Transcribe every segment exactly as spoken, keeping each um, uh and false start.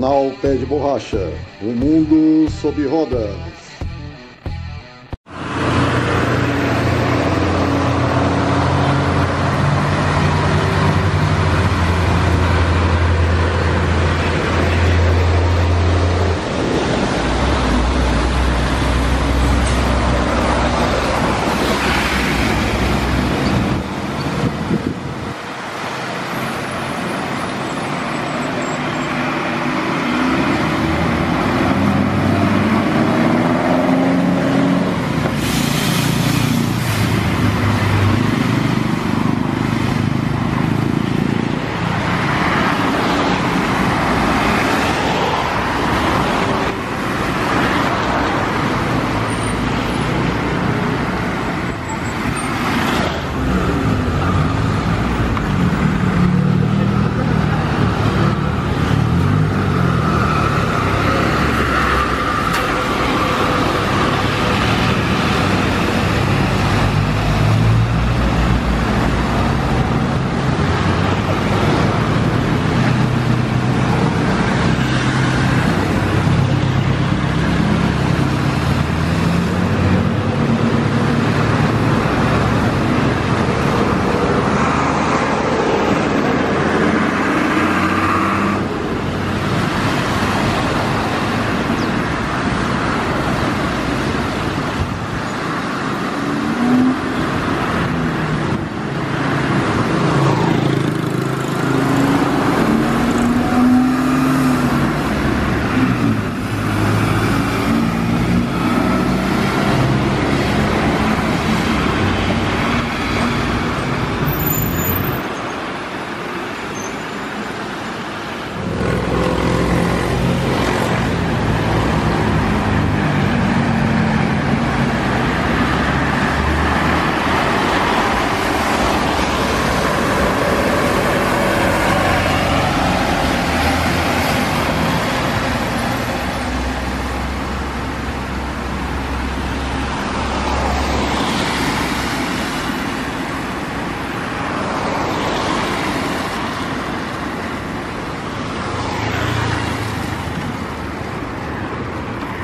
Canal Pé de Borracha, o mundo sob rodas.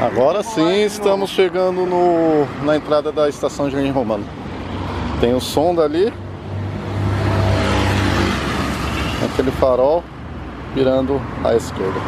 Agora sim estamos chegando no, na entrada da estação Jardim Romano. Tem o som dali, aquele farol virando à esquerda.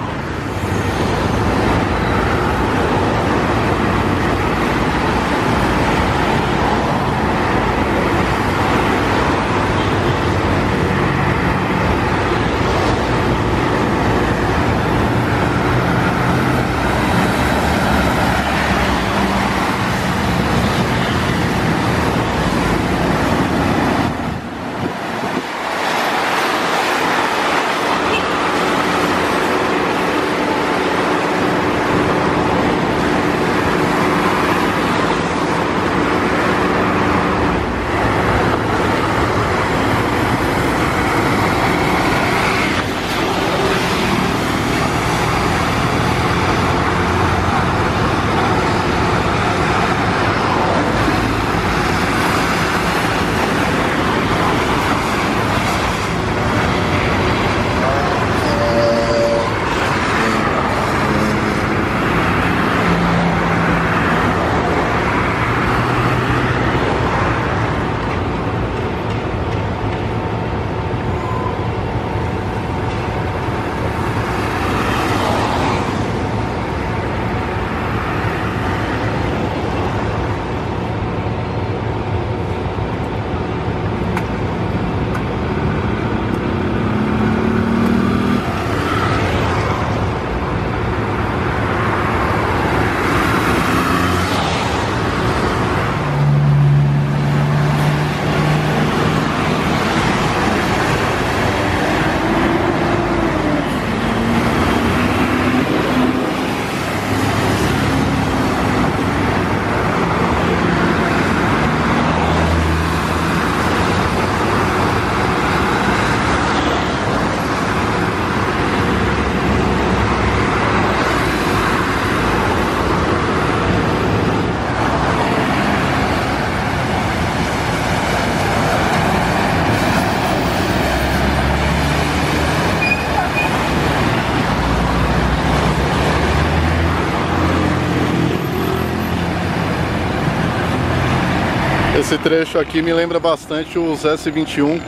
Esse trecho aqui me lembra bastante os S vinte e um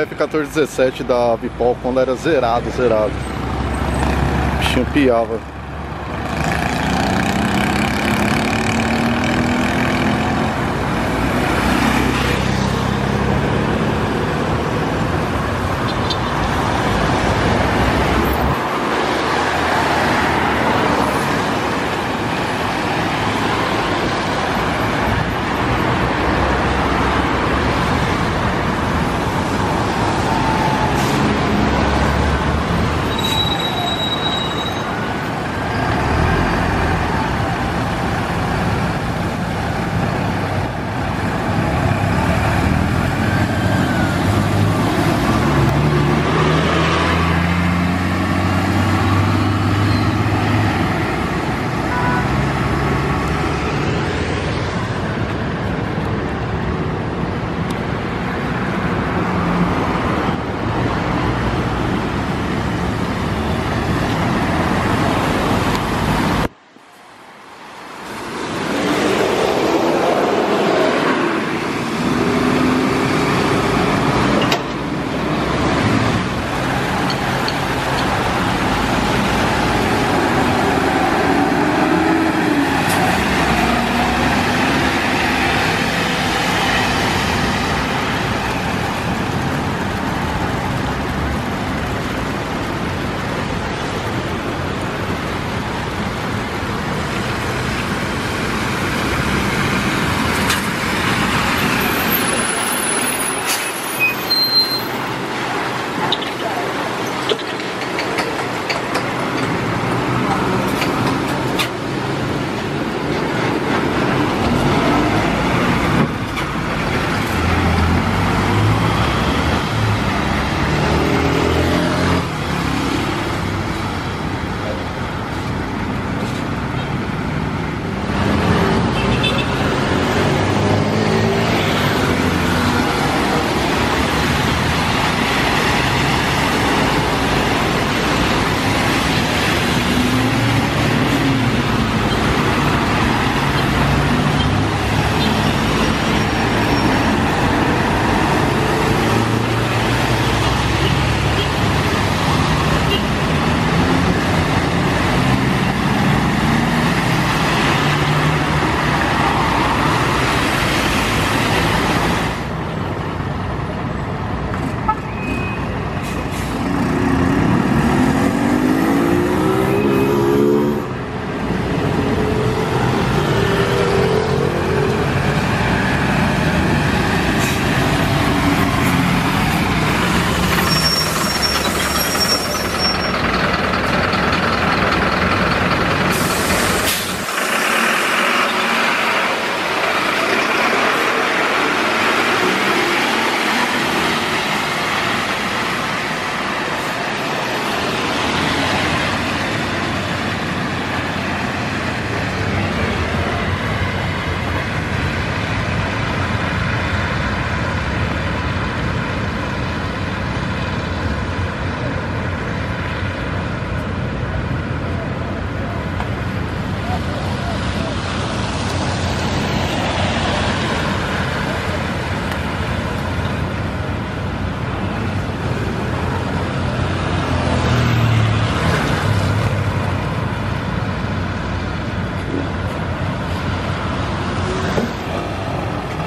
F quatorze dezessete da Vipol, quando era zerado, zerado. O bichinho piava.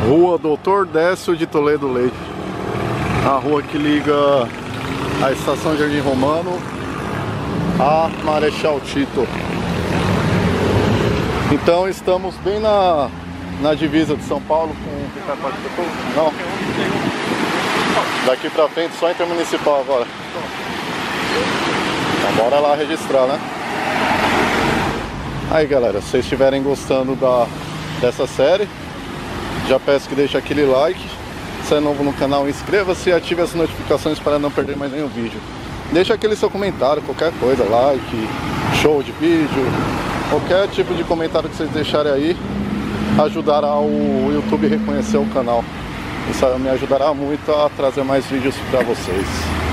Rua Doutor Décio de Toledo Leite, a rua que liga a estação Jardim Romano a Marechal Tito. Então estamos bem na, na divisa de São Paulo com o Não. Daqui pra frente só intermunicipal agora. Então bora lá registrar, né? Aí galera, se vocês estiverem gostando da, dessa série, já peço que deixe aquele like. Se é novo no canal, inscreva-se e ative as notificações para não perder mais nenhum vídeo. Deixe aquele seu comentário, qualquer coisa, like, show de vídeo, qualquer tipo de comentário que vocês deixarem aí ajudará o YouTube a reconhecer o canal. Isso me ajudará muito a trazer mais vídeos para vocês.